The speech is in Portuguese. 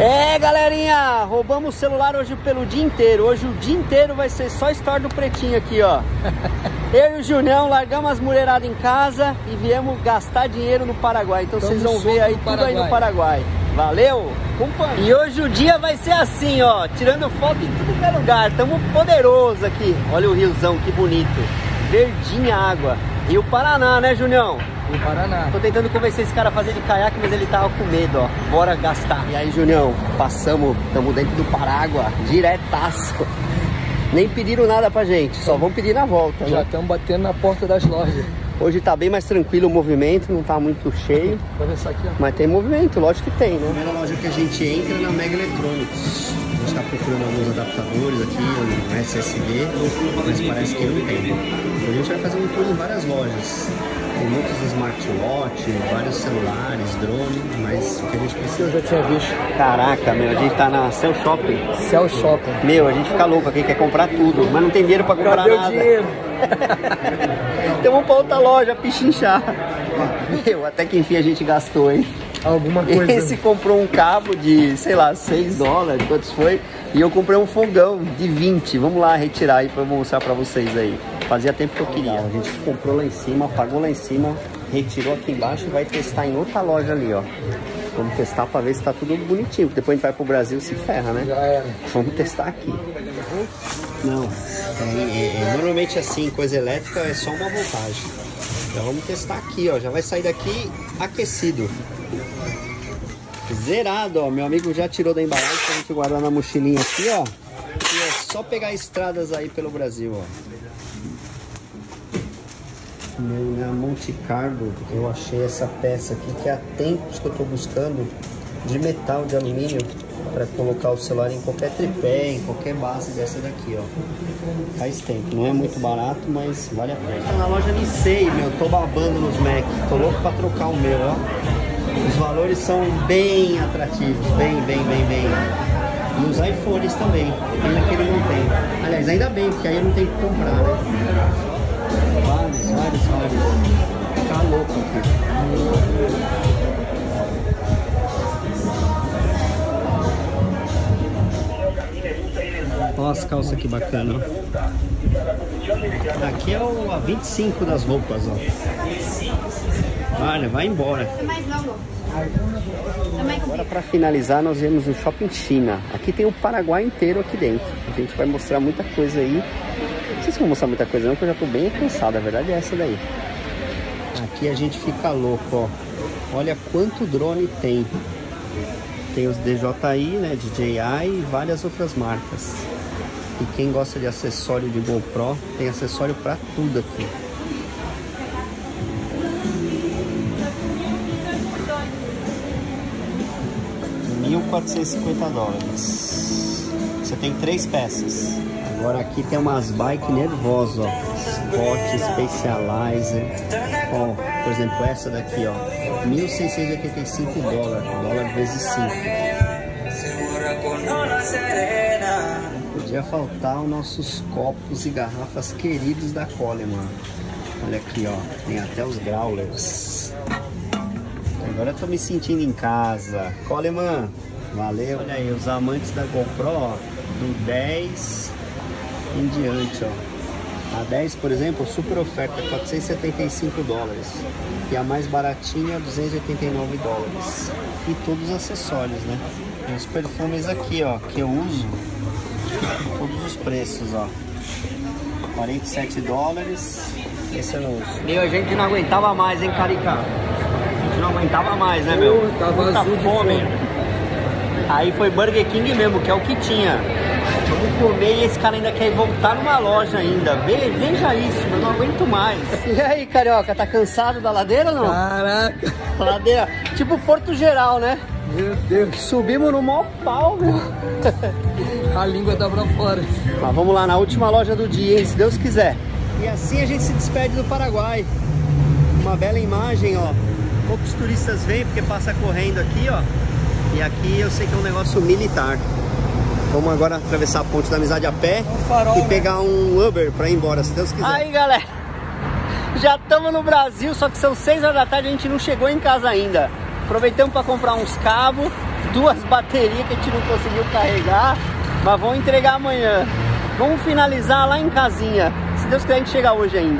É, galerinha, roubamos o celular hoje pelo dia inteiro. Hoje o dia inteiro vai ser só história do Pretinho aqui, ó. Eu e o Julião largamos as mulheradas em casa e viemos gastar dinheiro no Paraguai. Então vocês vão ver aí tudo aí no Paraguai. Valeu? Acompanha. E hoje o dia vai ser assim, ó, tirando foto em tudo que é lugar. Tamo poderoso aqui. Olha o riozão, que bonito. Verdinha a água. E o Paraná, né, Julião? No Paraná. Tô tentando convencer esse cara a fazer de caiaque, mas ele tava com medo, ó. Bora gastar. E aí, Junião, passamos, estamos dentro do Paraguai, diretaço. Nem pediram nada pra gente, só vão pedir na volta, né? Já estamos batendo na porta das lojas. Hoje tá bem mais tranquilo o movimento, não tá muito cheio. Pode pensar aqui, ó. Mas tem movimento, lógico que tem, né? A primeira loja que a gente entra é na Mega Electronics. A gente tá procurando alguns adaptadores aqui, um SSD, mas parece que não tem. Então a gente vai fazer um tour em várias lojas. Tem muitos smartwatch, vários celulares, drone, mas o que a gente precisa... Eu já tinha visto. Caraca, meu, a gente tá na Cell Shopping. Cell Shopping. Meu, a gente fica louco aqui, quer comprar tudo, mas não tem dinheiro pra comprar nada. Cadê o dinheiro? Então vamos pra outra loja, pichinchar. Meu, até que enfim a gente gastou, hein? Alguma coisa. Esse comprou um cabo de, sei lá, 6 dólares, quantos foi? E eu comprei um fogão de 20. Vamos lá retirar aí pra eu mostrar pra vocês aí. Fazia tempo que eu queria. Legal. A gente comprou lá em cima, pagou lá em cima, retirou aqui embaixo e vai testar em outra loja ali, ó. Vamos testar pra ver se tá tudo bonitinho. Depois a gente vai pro Brasil e se ferra, né? Já era. Vamos testar aqui. Não, normalmente assim, coisa elétrica é só uma voltagem. Então vamos testar aqui, ó. Já vai sair daqui aquecido. Zerado, ó. Meu amigo já tirou da embalagem pra gente guardar na mochilinha aqui, ó. E é só pegar estradas aí pelo Brasil, ó. Meu, na Monte Carlo eu achei essa peça aqui que há tempos que eu tô buscando, de metal, de alumínio, para colocar o celular em qualquer tripé, em qualquer base dessa daqui, ó. Faz tempo, não é muito barato, mas vale a pena. Na loja Nissei, meu, tô babando nos Mac, tô louco pra trocar o meu, ó. Os valores são bem atrativos, bem. Nos iPhones também, pena que ele não tem. Aliás, ainda bem, porque aí eu não tenho que comprar, né? Vários. Tá louco aqui. Olha as calças que bacana, ó. Aqui é o a 25 das roupas, ó. Olha, vai embora. Agora, para finalizar, nós viemos no Shopping China. Aqui tem o Paraguai inteiro aqui dentro. A gente vai mostrar muita coisa aí. Não sei se vou mostrar muita coisa não, porque eu já tô bem cansado. A verdade é essa daí. Aqui a gente fica louco, ó. Olha quanto drone tem. Tem os DJI, né, DJI e várias outras marcas. E quem gosta de acessório de GoPro, tem acessório pra tudo aqui. $1.450. Você tem 3 peças. Agora aqui tem umas bikes nervosas, ó. Scott, Specializer. Ó, por exemplo, essa daqui, ó. $1.685, dólar vezes 5. Não podia faltar os nossos copos e garrafas queridos da Coleman. Olha aqui, ó, tem até os growlers. Agora eu tô me sentindo em casa. Coleman, valeu. Olha aí, os amantes da GoPro, ó, do 10 em diante, ó. A 10, por exemplo, super oferta, $475. E a mais baratinha, $289. E todos os acessórios, né? E os perfumes aqui, ó, que eu uso. Todos os preços, ó. $47. Esse eu não uso. Meu, a gente não aguentava mais, hein, Carica? A gente não aguentava mais, né, meu? Tava muita fome. Aí foi Burger King mesmo, que é o que tinha. Vamos comer e esse cara ainda quer voltar numa loja ainda. Veja isso, eu não aguento mais. E aí, Carioca, tá cansado da ladeira ou não? Caraca. Ladeira, tipo Porto Geral, né? Meu Deus. Subimos no maior pau, meu. A língua tá pra fora. Mas vamos lá, na última loja do dia, hein, se Deus quiser. E assim a gente se despede do Paraguai. Uma bela imagem, ó. Poucos turistas vêm porque passa correndo aqui, ó. E aqui eu sei que é um negócio militar. Vamos agora atravessar a Ponte da Amizade a pé e pegar um Uber pra ir embora, se Deus quiser. Aí, galera, já estamos no Brasil, só que são 6 horas da tarde e a gente não chegou em casa ainda. Aproveitamos pra comprar uns cabos duas baterias que a gente não conseguiu carregar, mas vamos entregar amanhã. Vamos finalizar lá em casinha. Se Deus quiser, a gente chega hoje ainda.